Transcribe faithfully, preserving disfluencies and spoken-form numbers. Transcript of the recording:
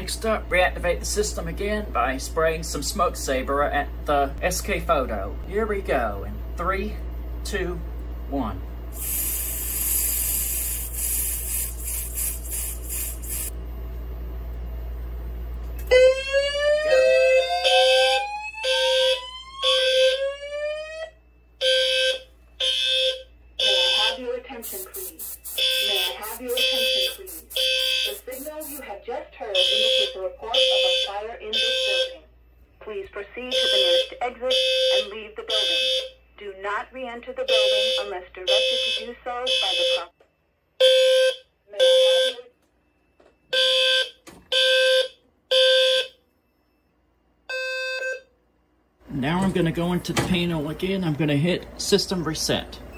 Next up, reactivate the system again by spraying some smoke saber at the S K photo. Here we go in three, two, one. Proceed to the nearest exit and leave the building. Do not re-enter the building unless directed to do so by the proper. Now I'm going to go into the panel again. I'm going to hit system reset.